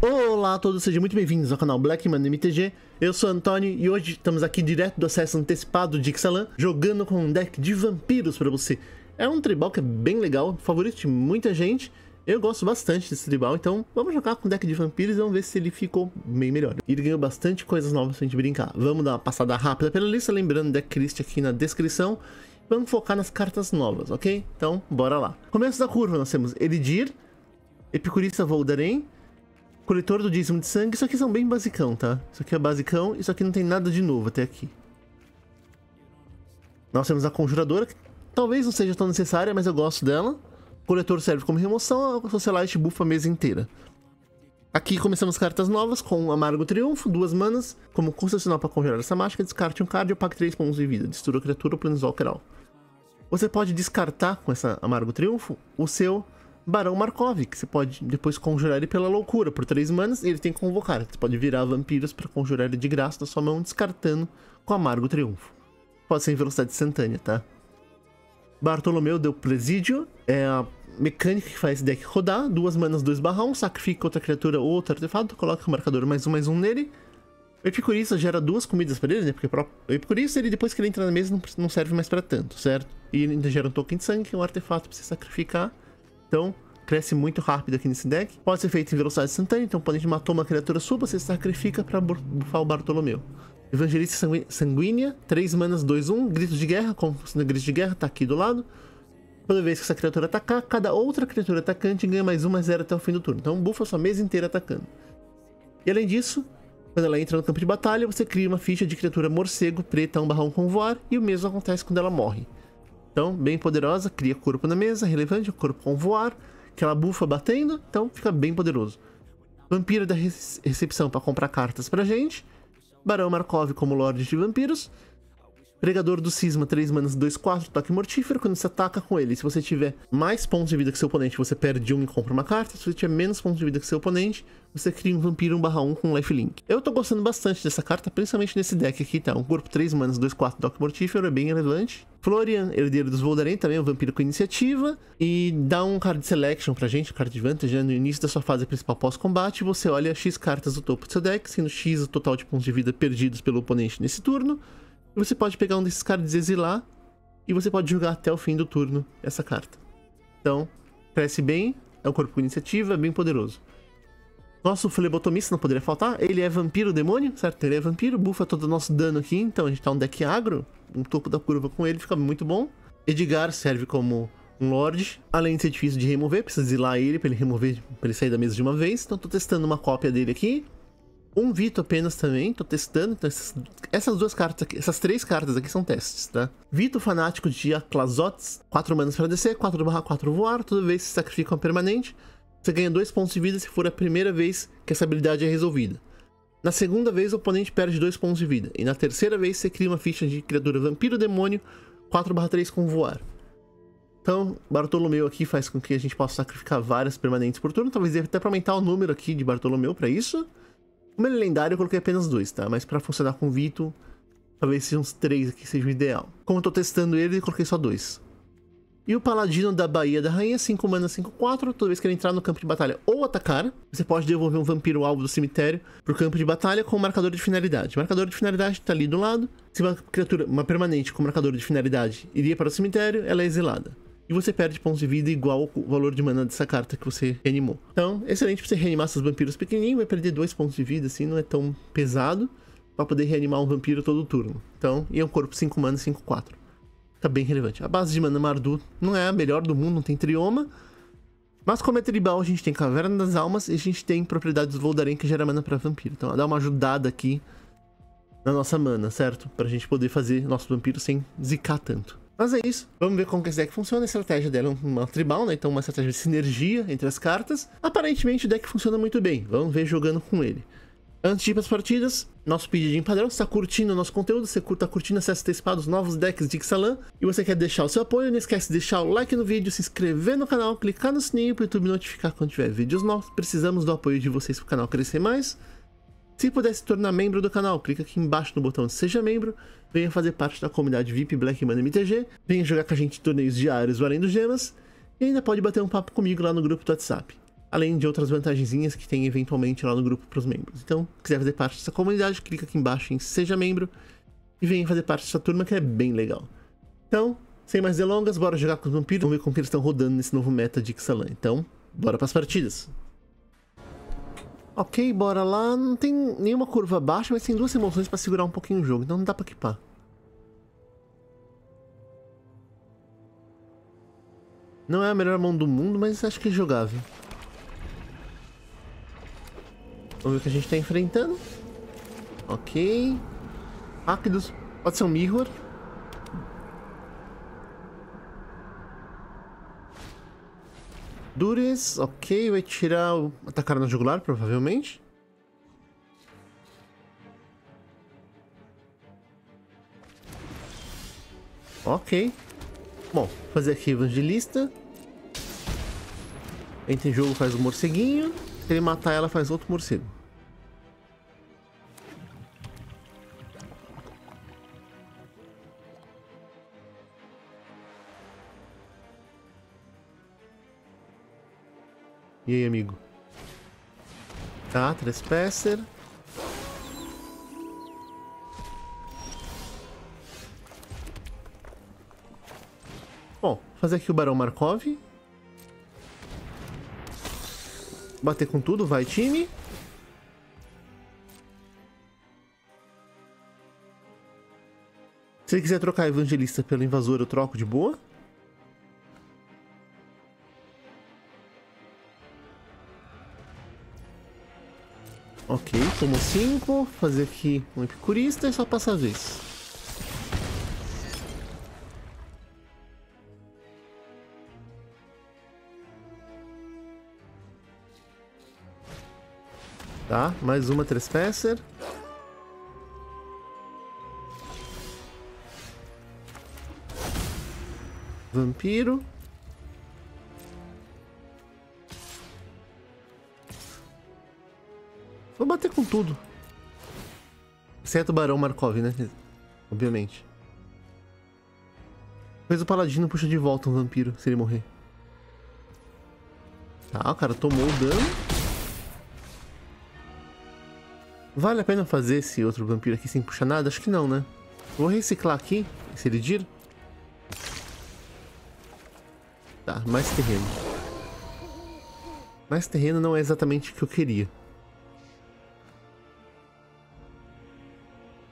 Olá a todos, sejam muito bem-vindos ao canal Blackman MTG. Eu sou Antônio e hoje estamos aqui direto do acesso antecipado de Ixalan, jogando com um deck de vampiros para você. É um tribal que é bem legal, favorito de muita gente. Eu gosto bastante desse tribal, então vamos jogar com um deck de vampiros e vamos ver se ele ficou bem melhor. Ele ganhou bastante coisas novas pra gente brincar. Vamos dar uma passada rápida pela lista, lembrando o deck list aqui na descrição. Vamos focar nas cartas novas, ok? Então, bora lá. Começo da curva, nós temos Elidir, Epicurista Voldaren, Coletor do dízimo de sangue. Isso aqui são bem basicão, tá? Isso aqui é basicão, isso aqui não tem nada de novo até aqui. Nós temos a Conjuradora, que talvez não seja tão necessária, mas eu gosto dela. O Coletor serve como remoção, a Socialite bufa a mesa inteira. Aqui começamos cartas novas com Amargo Triunfo, 2 manas. Como custo adicional para congelar essa mágica, descarte um card e eu pague 3 pontos de vida. Destrua a criatura ou planeswalker. Você pode descartar com essa Amargo Triunfo o seu Barão Markov, que você pode depois conjurar ele pela loucura por 3 manas e ele tem que convocar. Você pode virar vampiros para conjurar ele de graça da sua mão, descartando com Amargo Triunfo. Pode ser em velocidade instantânea, tá? Bartolomé del Presidio é a mecânica que faz esse deck rodar. 2 manas, 2/1, sacrifica outra criatura ou outro artefato, coloca o marcador +1/+1 nele. O Epicurista gera 2 comidas para ele, né? Porque o Epicurista, ele, depois que ele entra na mesa, não serve mais para tanto, certo? E ele ainda gera um token de sangue, que é um artefato para você sacrificar. Então, cresce muito rápido aqui nesse deck. Pode ser feito em velocidade instantânea, então quando a gente matou uma criatura sua, você sacrifica para bufar o Bartolomeu. Evangelista Sanguínea, 3 manas, 2/1, grito de guerra, como funciona grito de guerra, tá aqui do lado. Toda vez que essa criatura atacar, cada outra criatura atacante ganha +1/+0 até o fim do turno. Então bufa sua mesa inteira atacando. E além disso, quando ela entra no campo de batalha, você cria uma ficha de criatura morcego preta 1/1 com voar, e o mesmo acontece quando ela morre. Então, bem poderosa, cria corpo na mesa, relevante, corpo com voar, que ela bufa batendo, então fica bem poderoso. Vampiro da recepção para comprar cartas pra gente. Barão Markov como Lorde de Vampiros. Pregador do Cisma, 3 manas, 2/4, toque mortífero. Quando você ataca com ele, se você tiver mais pontos de vida que seu oponente, você perde 1 e compra uma carta. Se você tiver menos pontos de vida que seu oponente, você cria um vampiro 1/1 com lifelink. Eu tô gostando bastante dessa carta, principalmente nesse deck aqui, tá? Um corpo 3 manas, 2/4, toque mortífero, é bem relevante. Florian, Herdeiro dos Voldaren, também é um vampiro com iniciativa. E dá um card selection pra gente, um card advantage, né? No início da sua fase principal pós-combate, você olha X cartas do topo do seu deck, sendo X o total de pontos de vida perdidos pelo oponente nesse turno. Você pode pegar um desses cards, exilar, e você pode jogar até o fim do turno essa carta. Então, cresce bem, é um corpo com iniciativa, é bem poderoso. Nosso Flebotomista não poderia faltar, ele é vampiro demônio, certo? Ele é vampiro, bufa todo o nosso dano aqui, então a gente tá um deck agro, um topo da curva com ele, fica muito bom. Edgar serve como um lorde, além de ser difícil de remover, precisa exilar ele para ele remover, para ele sair da mesa de uma vez, então tô testando uma cópia dele aqui. Um Vito apenas também, tô testando, então essas 2 cartas aqui, essas 3 cartas aqui são testes, tá? Vito, Fanático de Aclazotz, 4 manas para descer, 4/4 voar, toda vez que se sacrifica uma permanente, você ganha 2 pontos de vida se for a primeira vez que essa habilidade é resolvida. Na segunda vez o oponente perde 2 pontos de vida, e na terceira vez você cria uma ficha de criatura vampiro demônio, 4/3 com voar. Então, Bartolomeu aqui faz com que a gente possa sacrificar várias permanentes por turno, talvez até para aumentar o número aqui de Bartolomeu para isso. Como ele é lendário, eu coloquei apenas 2, tá? Mas pra funcionar com o Vito, talvez sejam uns 3 aqui, seja o ideal. Como eu tô testando ele, eu coloquei só 2. E o Paladino da Baía da Rainha, 5 manas, 5/4. Toda vez que ele entrar no campo de batalha ou atacar, você pode devolver um vampiro alvo do cemitério pro campo de batalha com o marcador de finalidade. O marcador de finalidade tá ali do lado. Se uma criatura, uma permanente com marcador de finalidade, iria para o cemitério, ela é exilada. E você perde pontos de vida igual ao valor de mana dessa carta que você reanimou. Então, excelente pra você reanimar seus vampiros pequenininhos. Vai perder 2 pontos de vida, assim, não é tão pesado. Pra poder reanimar um vampiro todo turno. Então, e é um corpo 5 manas, 5/4. Tá bem relevante. A base de mana Mardu não é a melhor do mundo, não tem trioma. Mas como é tribal, a gente tem Caverna das Almas e a gente tem Propriedade dos Voldaren, que gera mana pra vampiro. Então, dá uma ajudada aqui na nossa mana, certo? Pra gente poder fazer nosso vampiro sem zicar tanto. Mas é isso, vamos ver como que esse deck funciona. A estratégia dela é uma tribal, né? Então uma estratégia de sinergia entre as cartas. Aparentemente o deck funciona muito bem, vamos ver jogando com ele. Antes de ir para as partidas, nosso pedidinho padrão, se está curtindo o nosso conteúdo, se está curtindo acesso antecipado aos novos decks de Ixalan, e você quer deixar o seu apoio, não esquece de deixar o like no vídeo, se inscrever no canal, clicar no sininho para o YouTube notificar quando tiver vídeos novos. Precisamos do apoio de vocês para o canal crescer mais. Se puder se tornar membro do canal, clica aqui embaixo no botão de Seja Membro, venha fazer parte da comunidade VIP Blackman MTG, venha jogar com a gente em torneios diários valendo gemas, e ainda pode bater um papo comigo lá no grupo do WhatsApp, além de outras vantagenzinhas que tem eventualmente lá no grupo para os membros. Então, se quiser fazer parte dessa comunidade, clica aqui embaixo em Seja Membro e venha fazer parte dessa turma que é bem legal. Então, sem mais delongas, bora jogar com os vampiros, vamos ver como que eles estão rodando nesse novo meta de Ixalan. Então, bora para as partidas. Ok, bora lá. Não tem nenhuma curva baixa, mas tem duas emoções para segurar um pouquinho o jogo, então não dá para equipar. Não é a melhor mão do mundo, mas acho que é jogável. Vamos ver o que a gente está enfrentando. Ok. Rápidos. Pode ser um mirror. Dures. Ok. Vai tirar o Atacar na Jugular, provavelmente. Ok. Bom, fazer aqui Evangelista. Entra em jogo, faz um morceguinho. Se ele matar ela, faz outro morcego. E aí, amigo? Tá, Trespasser. Bom, fazer aqui o Barão Markov. Bater com tudo, vai time. Se ele quiser trocar Evangelista pelo Invasor, eu troco de boa. Ok, tomou 5. Fazer aqui um Epicurista e só passa a vez. Tá, mais uma Trespasser. Vampiro. Vou bater com tudo. Exceto o Barão Markov, né? Obviamente. Talvez o Paladino puxa de volta um Vampiro, se ele morrer. Tá, o cara tomou o dano. Vale a pena fazer esse outro vampiro aqui sem puxar nada? Acho que não, né? Vou reciclar aqui, esse Elidir. Tá, mais terreno. Mais terreno não é exatamente o que eu queria.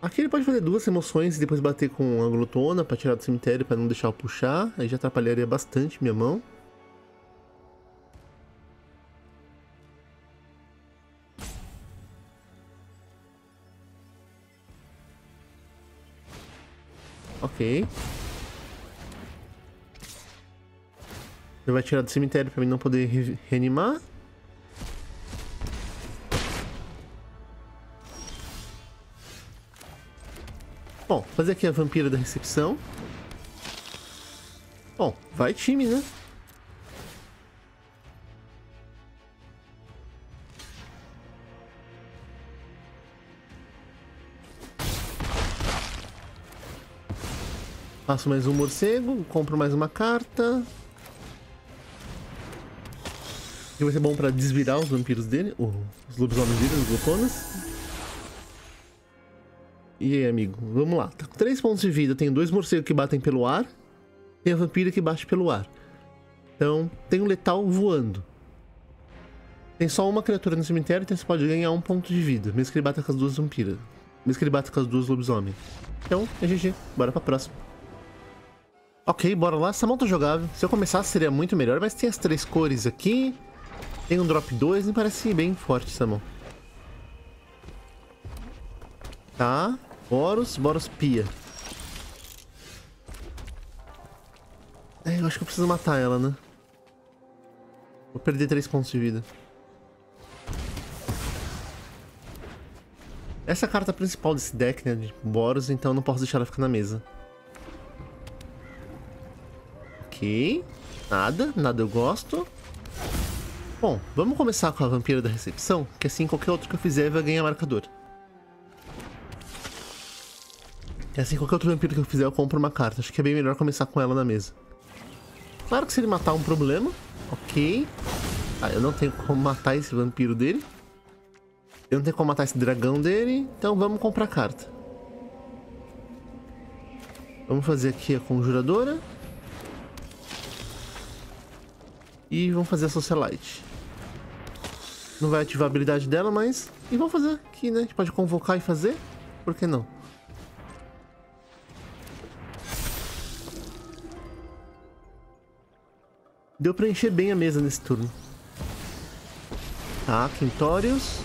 Aqui ele pode fazer duas emoções e depois bater com a glutona pra tirar do cemitério, pra não deixar eu puxar. Aí já atrapalharia bastante minha mão. Ok. Ele vai tirar do cemitério para mim não poder reanimar. Bom, fazer aqui a Vampira da Recepção. Bom, vai time, né? Faço mais um morcego, compro mais uma carta. Que vai ser bom pra desvirar os vampiros dele, os lobisomens dele, os glutonas. E aí, amigo, vamos lá. Tá com 3 pontos de vida, tem 2 morcegos que batem pelo ar. Tem a vampira que bate pelo ar. Então, tem um letal voando. Tem só uma criatura no cemitério, então você pode ganhar 1 ponto de vida, mesmo que ele bata com as duas vampiras. Mesmo que ele bata com as duas lobisomens. Então, é GG, bora pra próxima. Ok, bora lá, essa mão tá jogável. Se eu começasse seria muito melhor, mas tem as 3 cores aqui. Tem um drop 2, me parece bem forte essa mão. Tá, Boros Pia. É, eu acho que eu preciso matar ela, né? Vou perder 3 pontos de vida. Essa é a carta principal desse deck, né, de Boros, então não posso deixar ela ficar na mesa. Nada eu gosto. Bom, vamos começar com a Vampira da Recepção, que assim qualquer outro que eu fizer vai ganhar marcador. E assim qualquer outro vampiro que eu fizer eu compro uma carta, acho que é bem melhor começar com ela na mesa. Claro que se ele matar é um problema. Ok. Ah, eu não tenho como matar esse vampiro dele. Eu não tenho como matar esse dragão dele. Então vamos comprar carta. Vamos fazer aqui a Conjuradora. E vamos fazer a Socialite. Não vai ativar a habilidade dela, mas... E vamos fazer aqui, né? A gente pode convocar e fazer. Por que não? Deu pra encher bem a mesa nesse turno. Tá, Clintorius.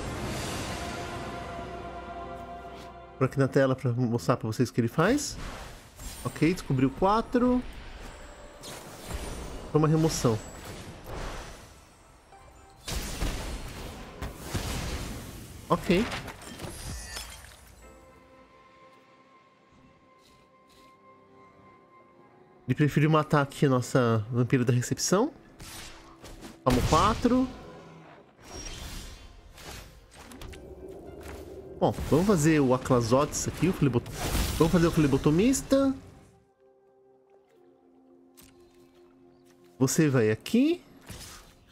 Por aqui na tela pra mostrar pra vocês o que ele faz. Ok, descobriu 4. Foi uma remoção. Ok. Ele preferiu matar aqui a nossa Vampira da Recepção. Toma 4. Bom, vamos fazer o Aclazotz aqui, o vamos fazer o Flebotomista. Você vai aqui.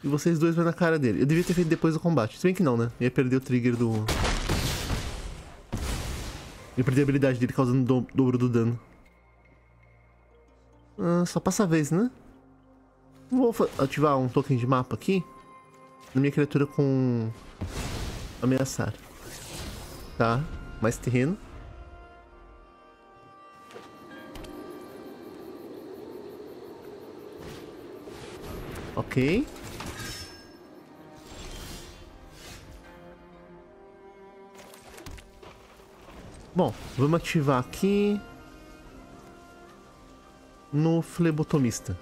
E vocês dois vão na cara dele. Eu devia ter feito depois do combate. Se bem que não, né? Eu ia perder o trigger do... Eu perdi a habilidade dele causando o dobro do dano. Ah, só passa a vez, né? Vou ativar um token de mapa aqui. Na minha criatura com... Ameaçar. Tá. Mais terreno. Ok. Bom, vamos ativar aqui no Flebotomista.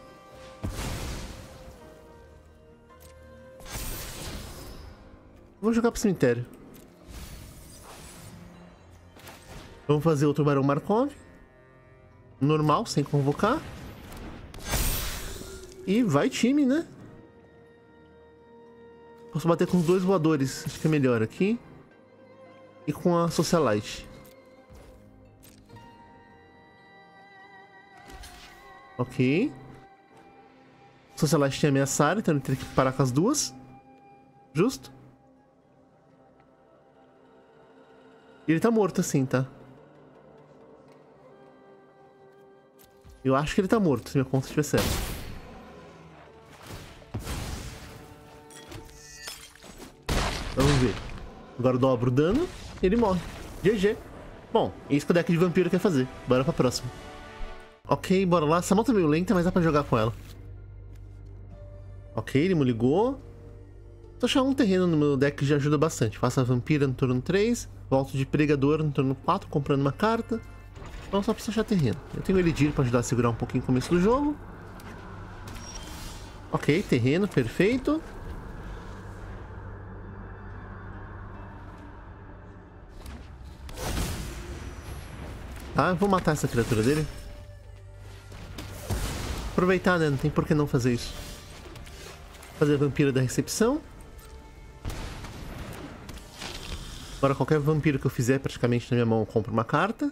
Vou jogar pro cemitério. Vamos fazer outro Barão Markov. Normal, sem convocar. E vai time, né? Posso bater com os dois voadores, acho que é melhor aqui. E com a Socialite. Ok. Socialite tinha ameaçado, então ele tem que parar com as duas. Justo. Ele tá morto assim, tá? Eu acho que ele tá morto, se minha conta estiver certa. Vamos ver. Agora eu dobro o dano e ele morre. GG. Bom, é isso que o deck de vampiro quer fazer. Bora pra próxima. Ok, bora lá. Essa moto é meio lenta, mas dá pra jogar com ela. Ok, ele me ligou. Só achar um terreno no meu deck já ajuda bastante. Faço a Vampira no turno 3. Volto de Pregador no turno 4, comprando uma carta. Então só preciso achar terreno. Eu tenho o Elidir pra ajudar a segurar um pouquinho o começo do jogo. Ok, terreno, perfeito. Tá, eu vou matar essa criatura dele. Aproveitar, né? Não tem por que não fazer isso. Fazer a Vampira da Recepção. Agora qualquer vampiro que eu fizer praticamente na minha mão eu compro uma carta.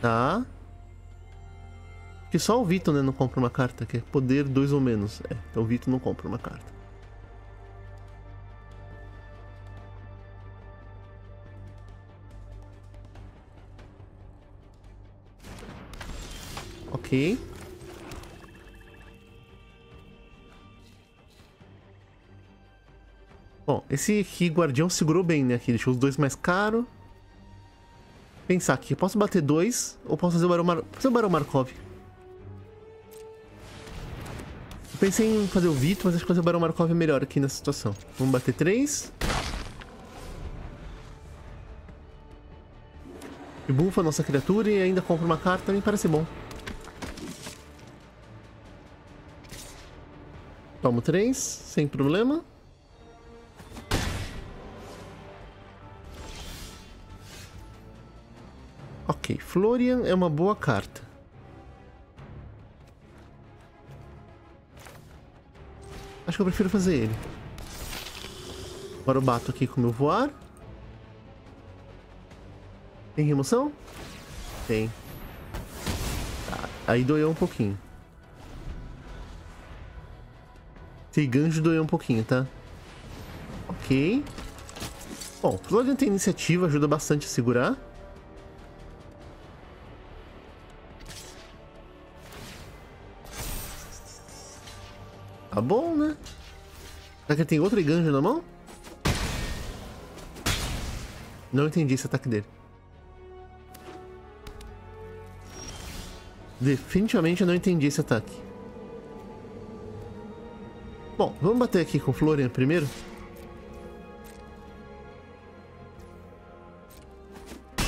Tá. Acho que só o Vito, né, não compra uma carta, que é poder 2 ou menos. É, então o Vito não compra uma carta. Ok. Bom, esse aqui guardião segurou bem, né? Aqui deixou os dois mais caros. Pensar aqui, eu posso bater 2 ou posso fazer o Barão Markov. Eu pensei em fazer o Vito, mas acho que fazer o Barão Markov é melhor aqui nessa situação. Vamos bater 3. E bufa a nossa criatura e ainda compra uma carta, me parece bom. Tomo 3, sem problema. Ok, Florian é uma boa carta. Acho que eu prefiro fazer ele. Agora eu bato aqui com o meu voar. Tem remoção? Tem. Tá, aí doeu um pouquinho. Esse gancho doeu um pouquinho, tá? Ok. Bom, Florian tem iniciativa, ajuda bastante a segurar. Tá bom, né? Será que ele tem outro Eiganjo na mão? Não entendi esse ataque dele. Definitivamente eu não entendi esse ataque. Bom, vamos bater aqui com o Florian primeiro.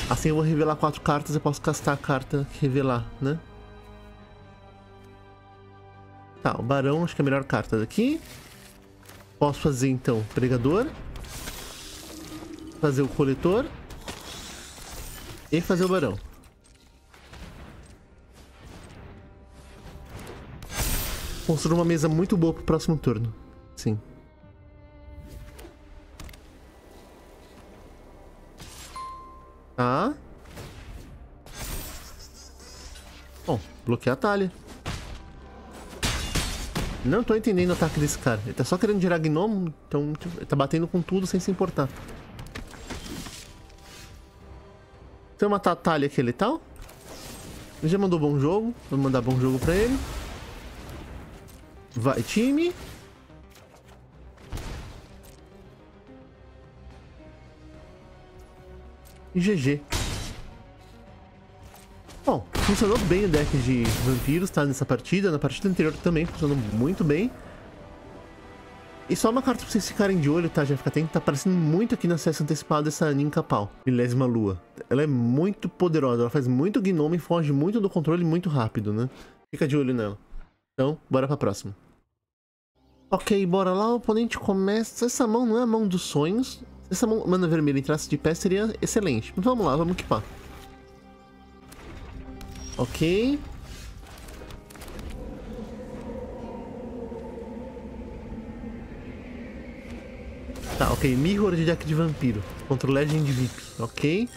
Assim eu vou revelar 4 cartas e posso castar a carta que revelar, né? Tá, o Barão acho que é a melhor carta daqui. Posso fazer então o Pregador, fazer o Coletor e fazer o Barão. Construir uma mesa muito boa pro próximo turno. Sim. Tá. Bom, bloquear a Thalia. Não tô entendendo o ataque desse cara. Ele tá só querendo girar gnomo, então ele tá batendo com tudo sem se importar. Se eu matar a Thalia aqui, ele tal. Ele já mandou bom jogo. Vou mandar bom jogo pra ele. Vai, time. E GG. Bom, funcionou bem o deck de vampiros, tá? Nessa partida. Na partida anterior também funcionou muito bem. E só uma carta pra vocês ficarem de olho, tá? Já fica atento. Tá aparecendo muito aqui no acesso antecipado essa Ninca Pau. Milésima Lua. Ela é muito poderosa. Ela faz muito gnomo e foge muito do controle muito rápido, né? Fica de olho nela. Então, bora pra próxima. Ok, bora lá. O oponente começa... Essa mão não é a mão dos sonhos. Essa mão, mana vermelha em traço de pé seria excelente. Mas vamos lá, vamos equipar. Ok. Tá, ok. Mirror de deck de vampiro. Contra o Legend VIP. Ok.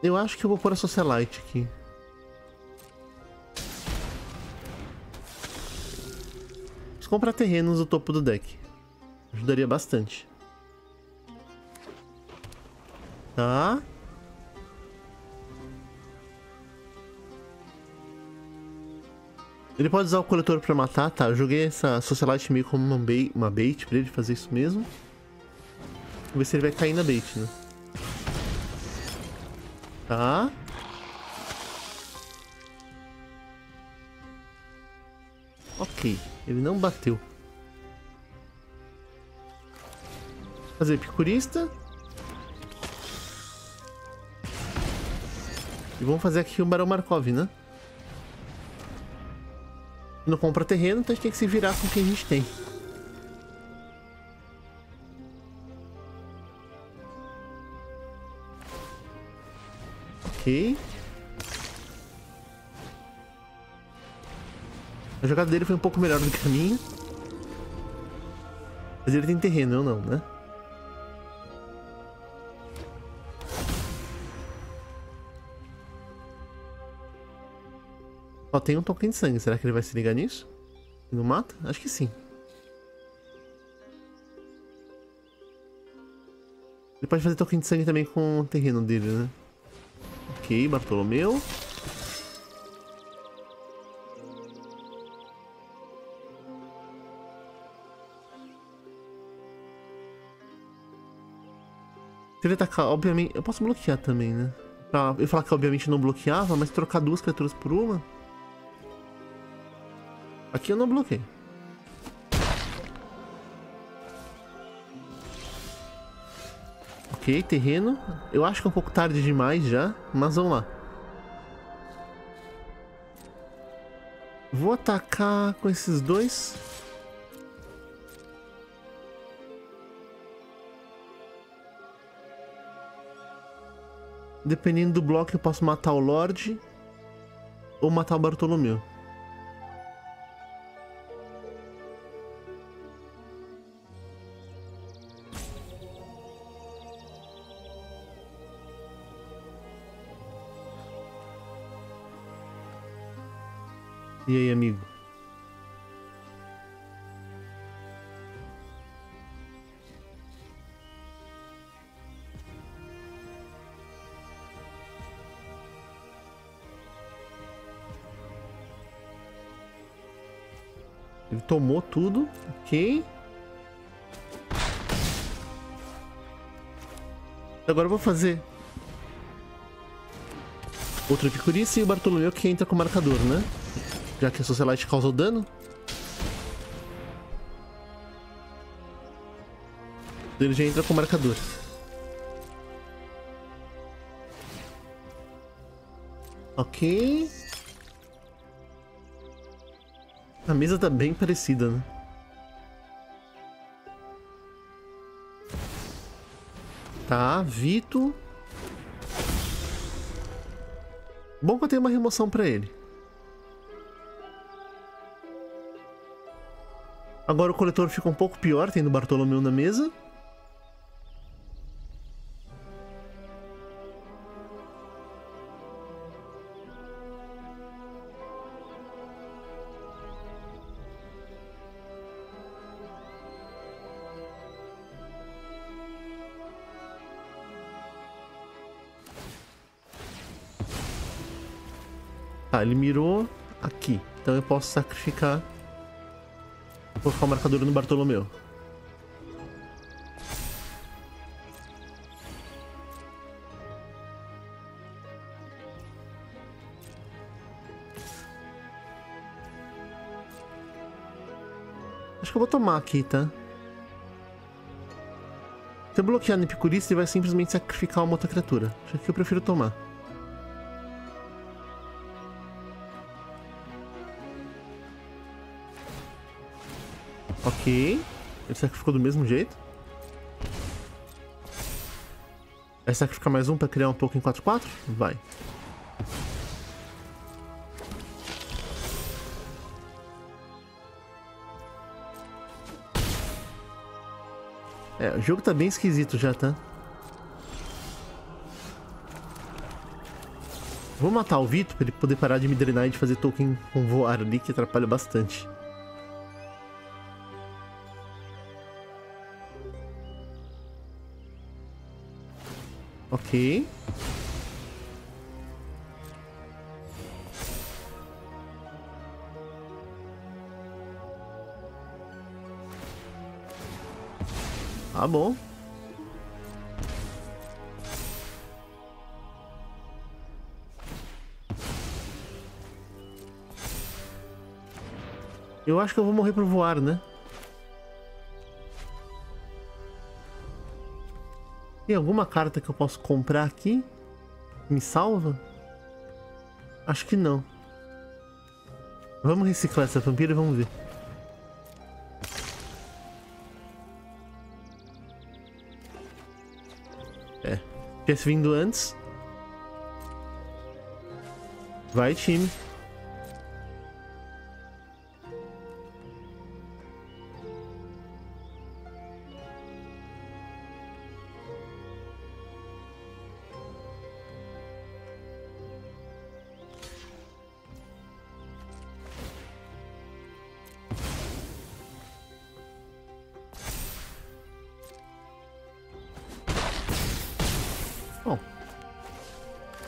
Eu acho que eu vou pôr a Socialite aqui. Preciso comprar terrenos no topo do deck. Ajudaria bastante. Tá. Ele pode usar o coletor pra matar, tá? Eu joguei essa Socialite meio como uma bait pra ele fazer isso mesmo. Vamos ver se ele vai cair na bait, né? Tá. Ok, ele não bateu. Fazer Epicurista. E vamos fazer aqui o Barão Markov, né? Não compra terreno, então a gente tem que se virar com o que a gente tem. Ok. A jogada dele foi um pouco melhor do que a minha. Mas ele tem terreno, eu não, né? Só tem um token de sangue. Será que ele vai se ligar nisso? Não mata? Acho que sim. Ele pode fazer token de sangue também com o terreno dele, né? Ok, Bartolomeu. Se ele atacar, obviamente... Eu posso bloquear também, né? Pra eu falar que obviamente não bloqueava, mas trocar duas criaturas por uma... Aqui eu não bloqueio. Ok, terreno. Eu acho que é um pouco tarde demais já, mas vamos lá. Vou atacar com esses dois. Dependendo do bloco eu posso matar o Lorde ou matar o Bartolomeu. E aí, amigo? Ele tomou tudo, ok. Agora eu vou fazer outro Epicurista e o Bartolomeu que entra com o marcador, né? Já que a Socialite causou dano. Ele já entra com o marcador. Ok. A mesa tá bem parecida, né? Tá, Vito. Bom que eu tenho uma remoção pra ele. Agora o coletor fica um pouco pior, tendo Bartolomeu na mesa. Tá, ele mirou aqui. Então eu posso sacrificar. Vou colocar o marcador no Bartolomeu. Acho que eu vou tomar aqui, tá? Se eu bloquear no Epicurista, ele vai simplesmente sacrificar uma outra criatura. Acho que eu prefiro tomar. Ok. Ele sacrificou do mesmo jeito. Vai sacrificar mais um pra criar um token 4/4? Vai. É, o jogo tá bem esquisito já, tá? Vou matar o Vito pra ele poder parar de me drenar e de fazer token com voar ali, que atrapalha bastante. Ok. Tá bom. Eu acho que eu vou morrer por voar, né? Tem alguma carta que eu posso comprar aqui? Me salva? Acho que não. Vamos reciclar essa vampira e vamos ver. É. Tivesse vindo antes. Vai, time.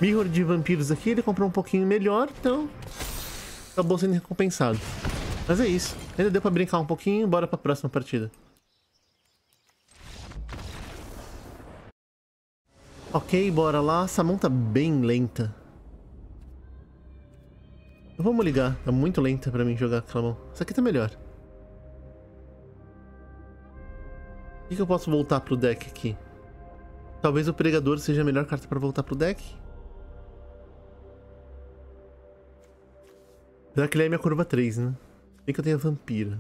Mirror de vampiros aqui, ele comprou um pouquinho melhor, então acabou sendo recompensado. Mas é isso, ainda deu pra brincar um pouquinho, bora pra próxima partida. Ok, bora lá, essa mão tá bem lenta. Vamos ligar, tá muito lenta pra mim jogar aquela mão. Essa aqui tá melhor. O que eu posso voltar pro deck aqui? Talvez o Pregador seja a melhor carta pra voltar pro deck. Apesar que ele é minha curva 3, né? Bem que eu tenho a Vampira.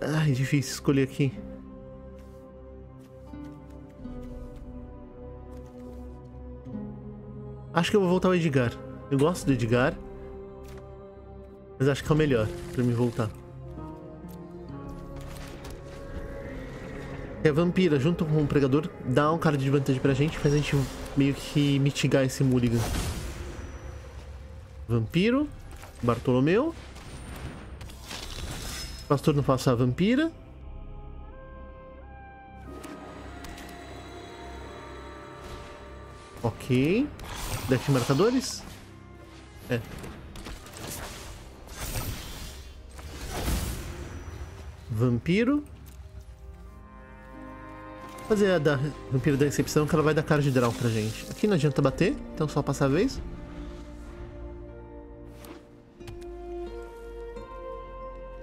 Ai, difícil escolher aqui. Acho que eu vou voltar ao Edgar. Eu gosto do Edgar. Mas acho que é o melhor pra me voltar. A Vampira junto com o Pregador dá um card de vantagem pra gente, faz a gente meio que mitigar esse mulligan. Vampiro. Bartolomeu. Pastor não passa a vampira. Ok. Deck de marcadores? É. Vampiro. Fazer a da Vampiro da Recepção, que ela vai dar card draw pra gente. Aqui não adianta bater, então só passar a vez.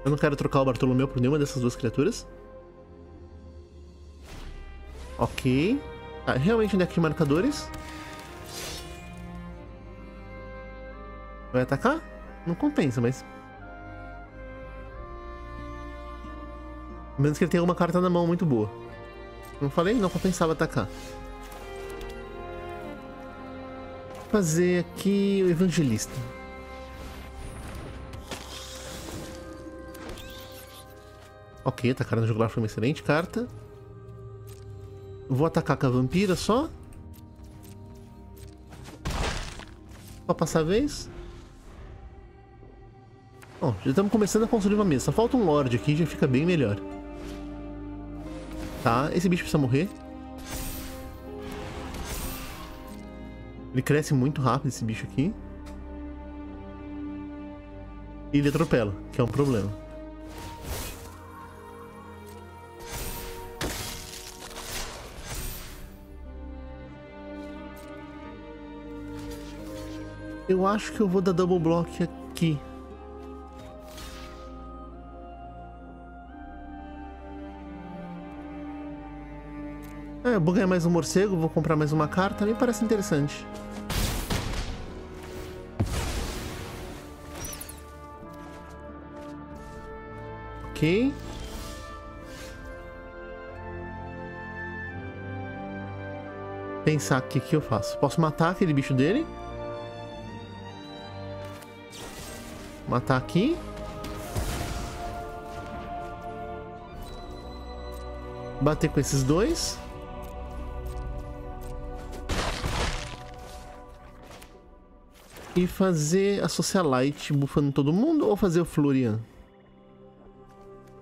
Eu não quero trocar o Bartolomeu por nenhuma dessas duas criaturas. Ok. Ah, realmente um deck de marcadores. Vai atacar? Não compensa, mas... a menos que ele tenha alguma carta na mão muito boa. Como eu falei, não compensava atacar. Vou fazer aqui o Evangelista. Ok, Atacar na Jugular foi uma excelente carta. Vou atacar com a Vampira só. Só passar a vez. Bom, já estamos começando a construir uma mesa. Só falta um Lorde aqui, já fica bem melhor. Tá, esse bicho precisa morrer. Ele cresce muito rápido, esse bicho aqui. E ele atropela, que é um problema. Eu acho que eu vou dar double block aqui. Eu vou ganhar mais um morcego, vou comprar mais uma carta, me parece interessante. Ok. Pensar aqui o que eu faço. Posso matar aquele bicho dele? Matar aqui. Bater com esses dois. E fazer a Socialite bufando todo mundo ou fazer o Florian?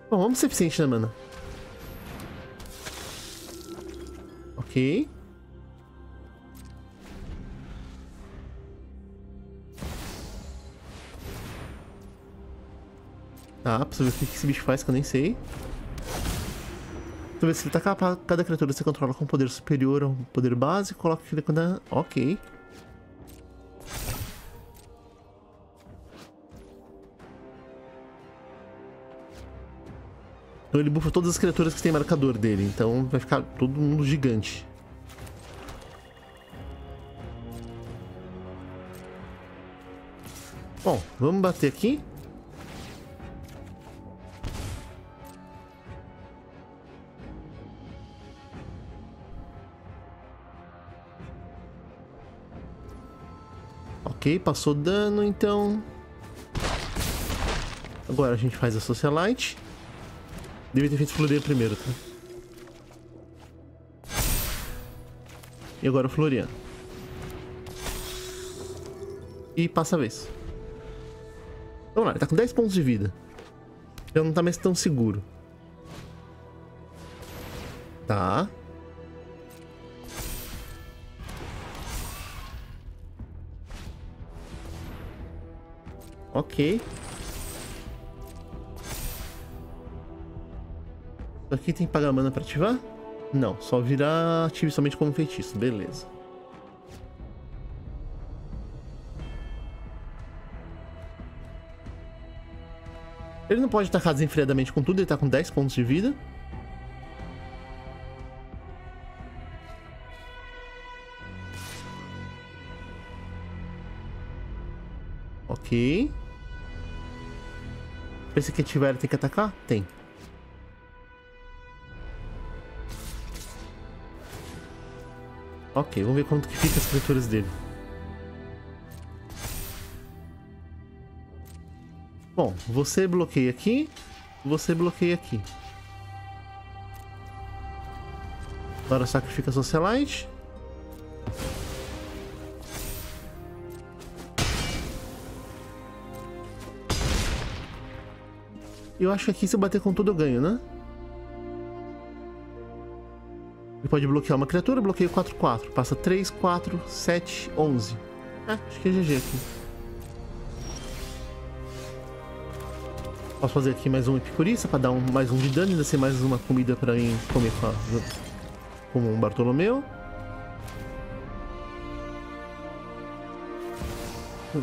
Bom, vamos ser eficiente na mana. Ok. Tá, preciso ver o que esse bicho faz que eu nem sei. Deixa eu ver se ele tacar pra cada criatura que você controla com um poder superior a um poder básico. Coloca ele quando é... ok. Então ele bufa todas as criaturas que tem marcador dele, então vai ficar todo mundo gigante. Bom, vamos bater aqui. Ok, passou dano, então... agora a gente faz a Socialite. Devia ter feito Florian primeiro, tá? E agora o Florian. E passa a vez. Vamos lá, ele tá com 10 pontos de vida. Ele não tá mais tão seguro. Tá. Ok. Aqui tem que pagar mana pra ativar? Não, só virar ative somente como feitiço, beleza. Ele não pode atacar desenfreadamente com tudo, ele tá com 10 pontos de vida. Ok. Pensei que ativar ele tem que atacar? Tem. Ok, vamos ver quanto que fica as criaturas dele. Bom, você bloqueia aqui, você bloqueia aqui. Agora sacrifica a Socialite. Eu acho que aqui se eu bater com tudo eu ganho, né? Ele pode bloquear uma criatura, bloqueio 4/4. Passa 3, 4, 7, 11. É, acho que é GG aqui. Posso fazer aqui mais um epicurista para dar mais um de dano. Ainda ser mais uma comida para mim comer com um Bartolomeu.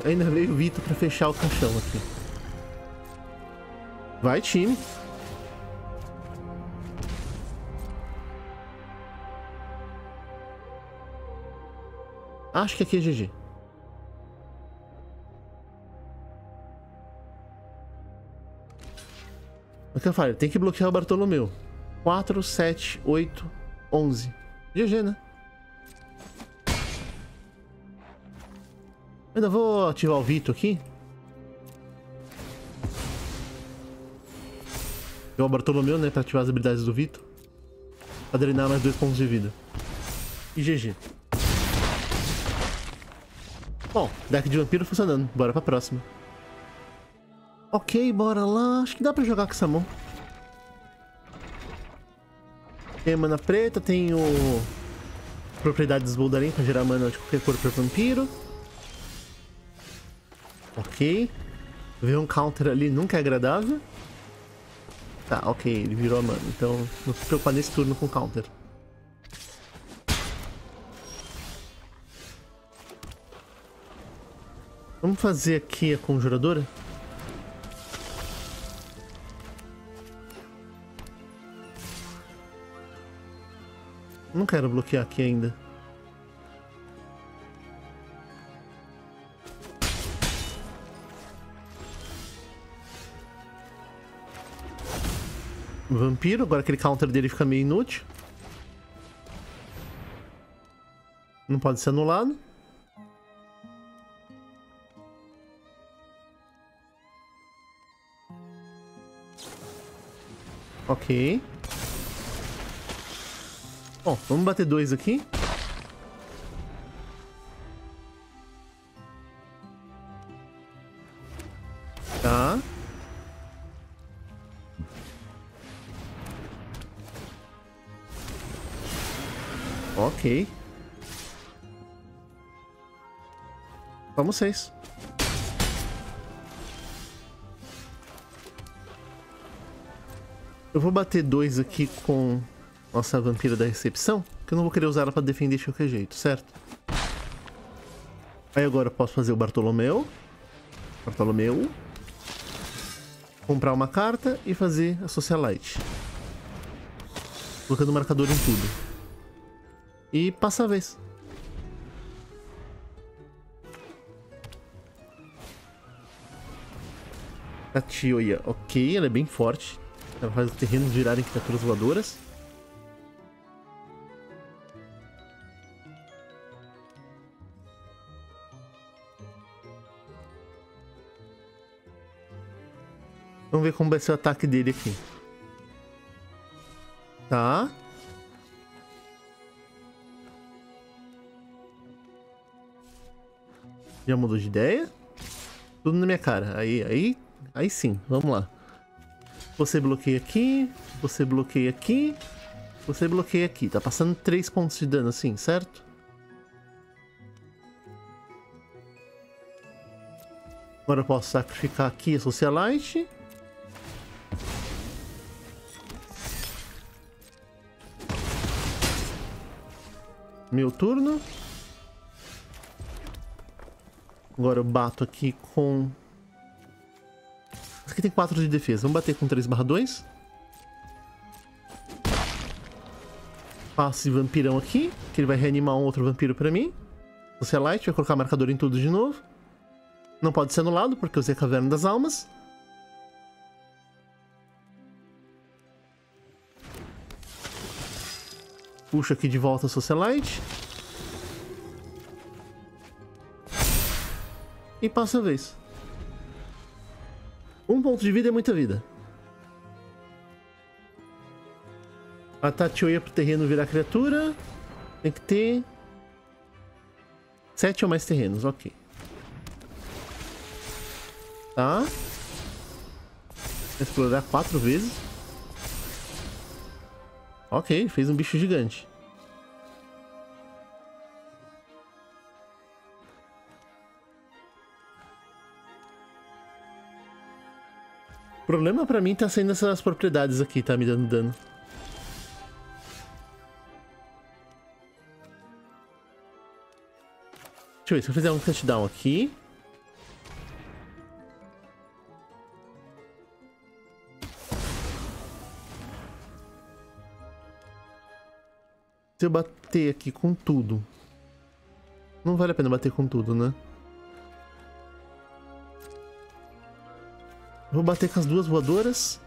Ainda veio o Vito para fechar o caixão aqui. Vai, time. Acho que aqui é GG. O que eu falei? Tem que bloquear o Bartolomeu. 4, 7, 8, 11. GG, né? Ainda vou ativar o Vito aqui. E o Bartolomeu, né? Pra ativar as habilidades do Vito. Pra drenar mais 2 pontos de vida. E GG. Bom, deck de vampiro funcionando. Bora pra próxima. Ok, bora lá. Acho que dá pra jogar com essa mão. Tem a mana preta, tem o... Propriedade dos Voldaren pra gerar mana de qualquer cor pra vampiro. Ok. Veio um counter ali, nunca é agradável. Tá, ok, ele virou a mana. Então, não se preocupar nesse turno com counter. Vamos fazer aqui a Conjuradora. Não quero bloquear aqui ainda. Vampiro, agora aquele counter dele fica meio inútil. Não pode ser anulado. Ok. Bom, vamos bater 2 aqui. Tá. Ok. Vamos 6. Eu vou bater 2 aqui com nossa vampira da recepção, que eu não vou querer usar ela pra defender de qualquer jeito, certo? Aí agora eu posso fazer o Bartolomeu. Bartolomeu. Comprar uma carta e fazer a Socialite. Colocando o marcador em tudo. E passa a vez. A Tioia, ok, ela é bem forte. Ela faz o terreno virar em criaturas voadoras. Vamos ver como vai ser o ataque dele aqui. Tá. Já mudou de ideia. Tudo na minha cara. Aí sim, vamos lá. Você bloqueia aqui, você bloqueia aqui, você bloqueia aqui. Tá passando 3 pontos de dano assim, certo? Agora eu posso sacrificar aqui a Socialite. Meu turno. Agora eu bato aqui com... Aqui tem 4 de defesa. Vamos bater com 3/2. Passo esse vampirão aqui, que ele vai reanimar um outro vampiro pra mim. Socialite, vai colocar marcador em tudo de novo. Não pode ser anulado, porque eu usei a Caverna das Almas. Puxo aqui de volta a Socialite. E passa a vez. 1 ponto de vida é muita vida. A Tachioia pro terreno virar criatura. Tem que ter 7 ou mais terrenos, ok. Tá. Explorar 4 vezes. Ok, fez um bicho gigante. O problema pra mim tá sendo essas propriedades aqui, tá me dando dano. Deixa eu ver, se eu fizer um touchdown aqui... Se eu bater aqui com tudo... Não vale a pena bater com tudo, né? Vou bater com as duas voadoras.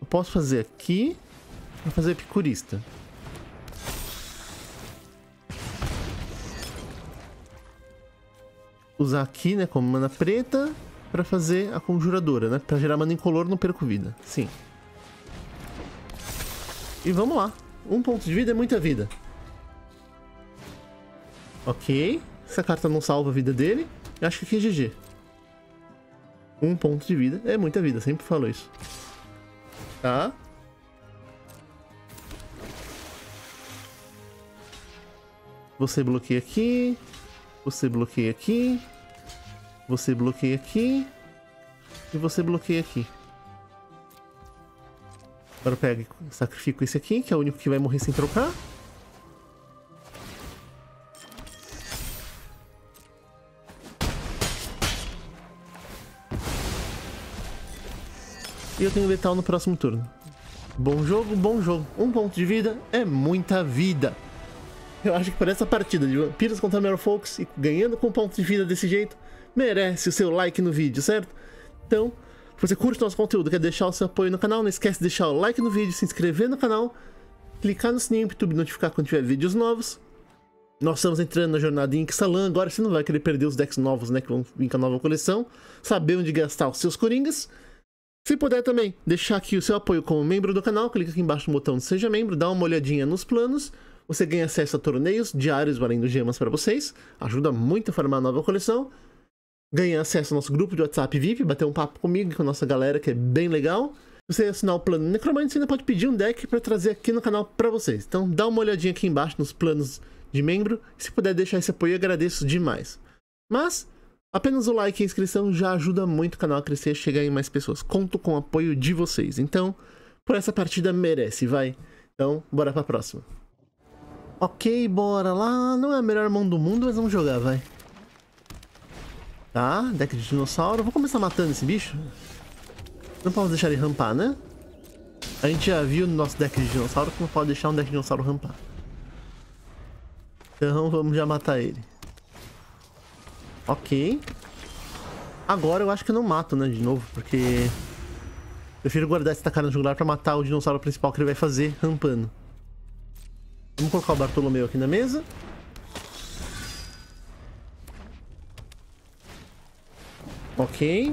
Eu posso fazer aqui... Vou fazer Epicurista. Usar aqui, né, como mana preta pra fazer a Conjuradora, né? Pra gerar mana incolor, não perco vida. Sim. E vamos lá. 1 ponto de vida é muita vida. Ok. Essa carta não salva a vida dele. Eu acho que aqui é GG. 1 ponto de vida é muita vida. Sempre falo isso. Tá. Você bloqueia aqui. Você bloqueia aqui. Você bloqueia aqui. E você bloqueia aqui. Agora eu pego e sacrifico esse aqui, que é o único que vai morrer sem trocar. E eu tenho letal no próximo turno. Bom jogo, bom jogo. 1 ponto de vida é muita vida. Eu acho que por essa partida de vampiros contra merfolks e ganhando com pontos de vida desse jeito, merece o seu like no vídeo, certo? Então, se você curte o nosso conteúdo, quer deixar o seu apoio no canal, não esquece de deixar o like no vídeo, se inscrever no canal, clicar no sininho para o YouTube notificar quando tiver vídeos novos. Nós estamos entrando na jornada em Ixalan, agora você não vai querer perder os decks novos, né, que vão vir com a nova coleção, saber onde gastar os seus coringas. Se puder também deixar aqui o seu apoio como membro do canal, clica aqui embaixo no botão de seja membro, dá uma olhadinha nos planos. Você ganha acesso a torneios diários valendo gemas para vocês. Ajuda muito a formar a nova coleção. Ganha acesso ao nosso grupo de WhatsApp VIP. Bater um papo comigo e com a nossa galera, que é bem legal. Se você assinar o plano Necromante, você ainda pode pedir um deck para trazer aqui no canal para vocês. Então dá uma olhadinha aqui embaixo nos planos de membro. Se puder deixar esse apoio, eu agradeço demais. Mas apenas o like e a inscrição já ajuda muito o canal a crescer e chegar em mais pessoas. Conto com o apoio de vocês. Então, por essa partida merece, vai. Então, bora para a próxima. Ok, bora lá. Não é a melhor mão do mundo, mas vamos jogar, vai. Tá, deck de dinossauro. Vou começar matando esse bicho. Não posso deixar ele rampar, né? A gente já viu no nosso deck de dinossauro que não pode deixar um deck de dinossauro rampar. Então vamos já matar ele. Ok. Agora eu acho que eu não mato, né, de novo, porque... Prefiro guardar esse Atacar na Jugular pra matar o dinossauro principal que ele vai fazer rampando. Vamos colocar o Bartolomeu aqui na mesa. Ok.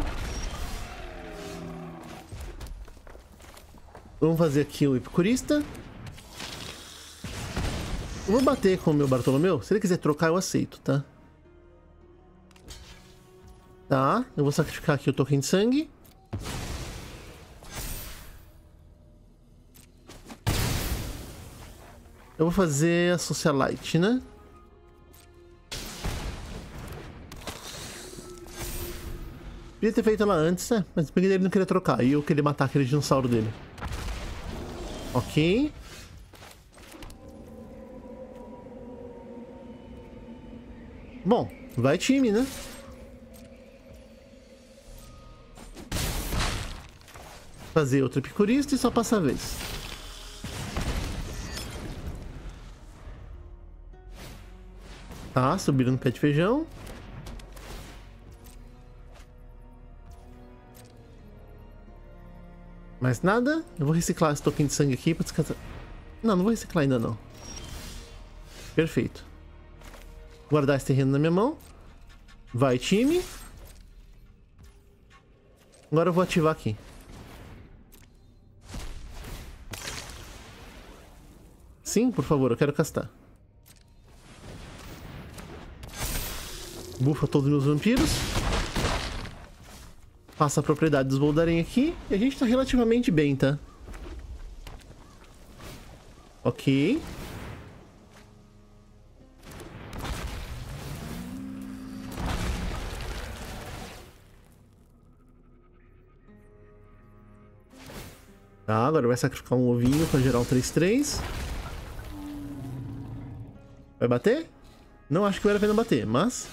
Vamos fazer aqui o Epicurista. Eu vou bater com o meu Bartolomeu. Se ele quiser trocar, eu aceito, tá? Tá, eu vou sacrificar aqui o token de sangue. Eu vou fazer a Socialite, né? Podia ter feito ela antes, né? Mas porque ele não queria trocar. E eu queria matar aquele dinossauro dele. Ok. Bom, vai time, né? Fazer outro Epicurista e só passar a vez. Tá, subiram no pé de feijão. Mais nada. Eu vou reciclar esse token de sangue aqui pra descansar. Não, não vou reciclar ainda não. Perfeito. Guardar esse terreno na minha mão. Vai, time. Agora eu vou ativar aqui. Sim, por favor, eu quero castar. Bufa todos os meus vampiros. Passa a propriedade dos Voldaren aqui. E a gente tá relativamente bem, tá? Ok. Tá, agora vai sacrificar um ovinho pra gerar um 3-3. Vai bater? Não acho que vale a pena bater, mas...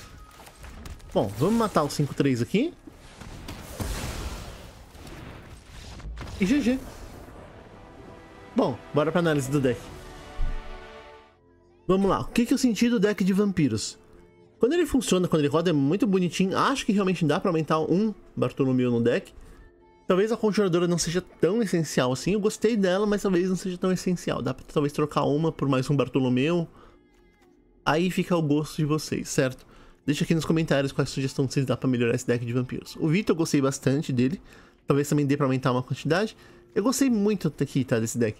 Bom, vamos matar o 5-3 aqui. E GG. Bom, bora pra análise do deck. Vamos lá, o que eu senti do deck de vampiros? Quando ele funciona, quando ele roda é muito bonitinho. Acho que realmente dá pra aumentar um Bartolomeu no deck. Talvez a Conjuradora não seja tão essencial assim. Eu gostei dela, mas talvez não seja tão essencial. Dá pra talvez trocar uma por mais um Bartolomeu. Aí fica ao gosto de vocês, certo? Deixa aqui nos comentários qual é a sugestão que vocês dá pra melhorar esse deck de vampiros. O Vito eu gostei bastante dele. Talvez também dê pra aumentar uma quantidade. Eu gostei muito aqui, tá, desse deck.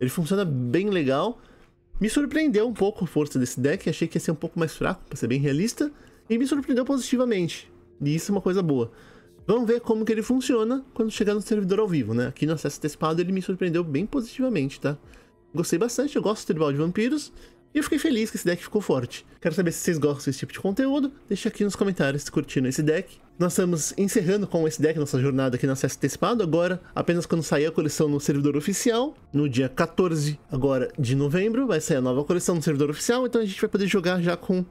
Ele funciona bem legal. Me surpreendeu um pouco a força desse deck. Achei que ia ser um pouco mais fraco, pra ser bem realista. E me surpreendeu positivamente. E isso é uma coisa boa. Vamos ver como que ele funciona quando chegar no servidor ao vivo, né? Aqui no Acesso Antecipado ele me surpreendeu bem positivamente, tá? Gostei bastante, eu gosto do tribal de vampiros. E eu fiquei feliz que esse deck ficou forte. Quero saber se vocês gostam desse tipo de conteúdo. Deixa aqui nos comentários curtindo esse deck. Nós estamos encerrando com esse deck nossa jornada aqui no Acesso Antecipado. Agora, apenas quando sair a coleção no servidor oficial, no dia 14 agora de novembro, vai sair a nova coleção no servidor oficial. Então a gente vai poder jogar já com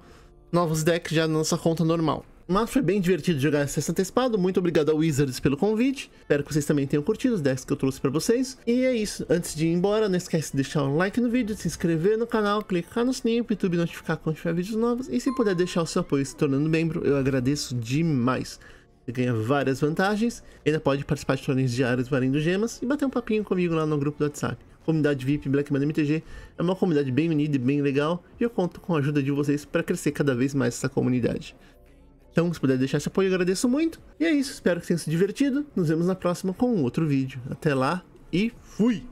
novos decks já na nossa conta normal. Mas foi bem divertido jogar Acesso Antecipado. Muito obrigado ao Wizards pelo convite. Espero que vocês também tenham curtido os decks que eu trouxe pra vocês. E é isso. Antes de ir embora, não esquece de deixar um like no vídeo, se inscrever no canal, clicar no sininho pro YouTube notificar quando tiver vídeos novos. E se puder deixar o seu apoio se tornando membro, eu agradeço demais. Você ganha várias vantagens. Ainda pode participar de torneios diários valendo gemas e bater um papinho comigo lá no grupo do WhatsApp. Comunidade VIP Blackman MTG é uma comunidade bem unida e bem legal. E eu conto com a ajuda de vocês para crescer cada vez mais essa comunidade. Então, se puder deixar esse apoio, eu agradeço muito. E é isso, espero que tenham se divertido. Nos vemos na próxima com um outro vídeo. Até lá e fui!